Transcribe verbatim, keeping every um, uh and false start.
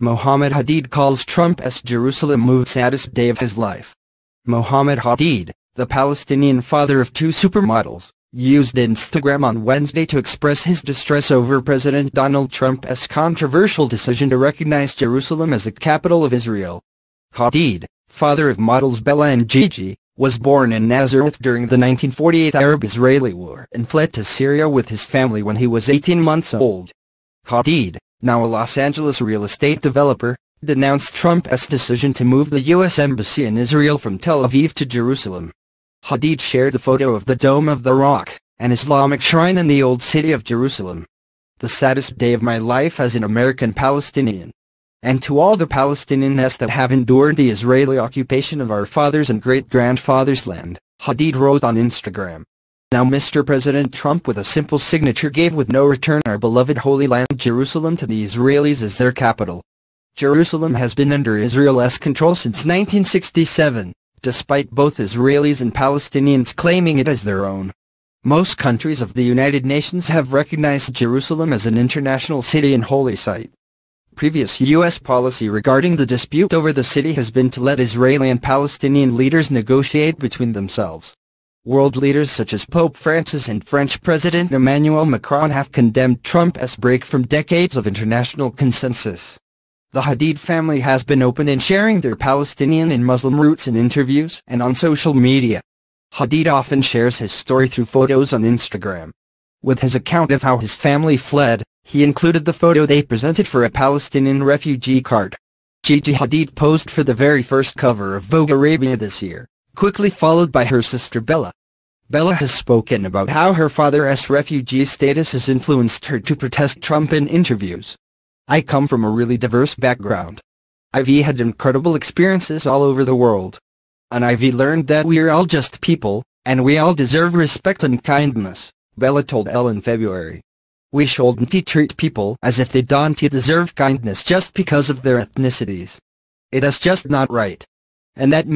Mohamed Hadid calls Trump's Jerusalem move saddest day of his life. Mohamed Hadid, the Palestinian father of two supermodels, used Instagram on Wednesday to express his distress over President Donald Trump's controversial decision to recognize Jerusalem as the capital of Israel. Hadid, father of models Bella and Gigi, was born in Nazareth during the nineteen forty-eight Arab-Israeli war and fled to Syria with his family when he was eighteen months old. Hadid, now a Los Angeles real estate developer, denounced Trump's decision to move the U S Embassy in Israel from Tel Aviv to Jerusalem. Hadid shared a photo of the Dome of the Rock, an Islamic shrine in the Old City of Jerusalem. "The saddest day of my life as an American Palestinian. And to all the Palestinians that have endured the Israeli occupation of our fathers and great-grandfathers' land," Hadid wrote on Instagram. "Now Mister President Trump, with a simple signature, gave with no return our beloved Holy Land Jerusalem to the Israelis as their capital." Jerusalem has been under Israel's control since nineteen sixty-seven. Despite both Israelis and Palestinians claiming it as their own. Most countries of the United Nations have recognized Jerusalem as an international city and holy site. Previous U S policy regarding the dispute over the city has been to let Israeli and Palestinian leaders negotiate between themselves. World leaders such as Pope Francis and French President Emmanuel Macron have condemned Trump's break from decades of international consensus. The Hadid family has been open in sharing their Palestinian and Muslim roots in interviews and on social media. Hadid often shares his story through photos on Instagram. With his account of how his family fled, he included the photo they presented for a Palestinian refugee card. Gigi Hadid posed for the very first cover of Vogue Arabia this year, quickly followed by her sister Bella. Bella has spoken about how her father's refugee status has influenced her to protest Trump in interviews. "I come from a really diverse background. I've had incredible experiences all over the world. And I've learned that we're all just people, and we all deserve respect and kindness," Bella told Elle in February. "We shouldn't treat people as if they don't deserve kindness just because of their ethnicities. It is just not right. And that